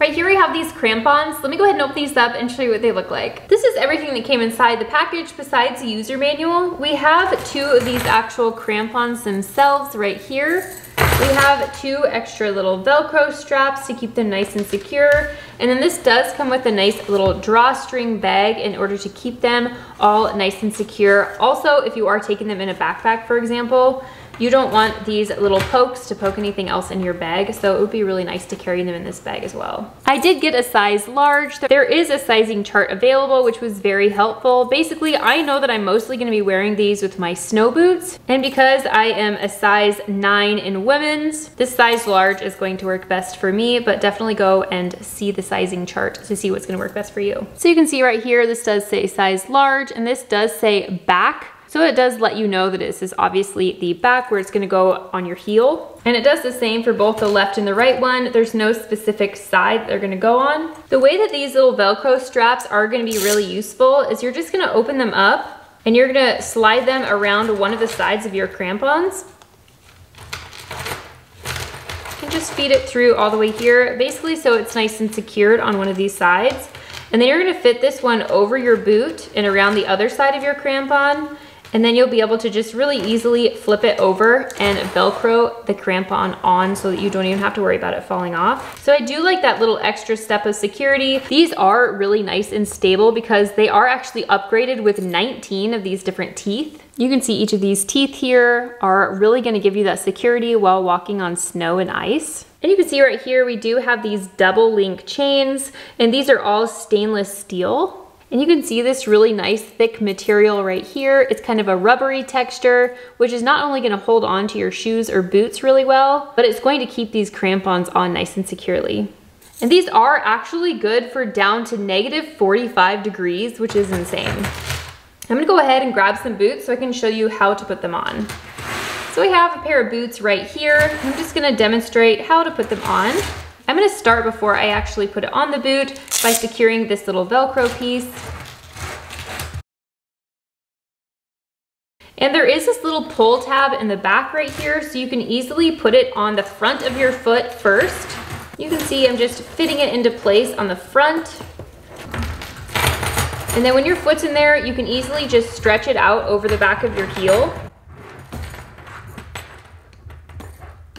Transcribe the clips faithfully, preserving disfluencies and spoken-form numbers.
Right here we have these crampons. Let me go ahead and open these up and show you what they look like. This is everything that came inside the package besides the user manual. We have two of these actual crampons themselves right here. We have two extra little Velcro straps to keep them nice and secure. And then this does come with a nice little drawstring bag in order to keep them all nice and secure. Also, if you are taking them in a backpack, for example, you don't want these little pokes to poke anything else in your bag, so it would be really nice to carry them in this bag as well. I did get a size large. There is a sizing chart available, which was very helpful. Basically, I know that I'm mostly gonna be wearing these with my snow boots, and because I am a size nine in women's, this size large is going to work best for me, but definitely go and see the sizing chart to see what's gonna work best for you. So you can see right here, this does say size large, and this does say back. So it does let you know that this is obviously the back where it's gonna go on your heel. And it does the same for both the left and the right one. There's no specific side that they're gonna go on. The way that these little Velcro straps are gonna be really useful is you're just gonna open them up and you're gonna slide them around one of the sides of your crampons. And just feed it through all the way here, basically so it's nice and secured on one of these sides. And then you're gonna fit this one over your boot and around the other side of your crampon. And then you'll be able to just really easily flip it over and Velcro the crampon on so that you don't even have to worry about it falling off. So I do like that little extra step of security. These are really nice and stable because they are actually upgraded with nineteen of these different teeth. You can see each of these teeth here are really gonna give you that security while walking on snow and ice. And you can see right here, we do have these double link chains, and these are all stainless steel. And you can see this really nice thick material right here. It's kind of a rubbery texture, which is not only gonna hold on to your shoes or boots really well, but it's going to keep these crampons on nice and securely. And these are actually good for down to negative forty-five degrees, which is insane. I'm gonna go ahead and grab some boots so I can show you how to put them on. So we have a pair of boots right here. I'm just gonna demonstrate how to put them on. I'm gonna start before I actually put it on the boot by securing this little Velcro piece. And there is this little pull tab in the back right here, so you can easily put it on the front of your foot first. You can see I'm just fitting it into place on the front. And then when your foot's in there, you can easily just stretch it out over the back of your heel.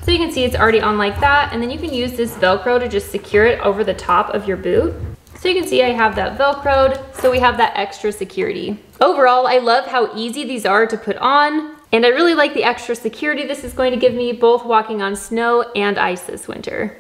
So you can see it's already on like that, and then you can use this Velcro to just secure it over the top of your boot. So you can see I have that Velcroed, so we have that extra security. Overall, I love how easy these are to put on, and I really like the extra security this is going to give me both walking on snow and ice this winter.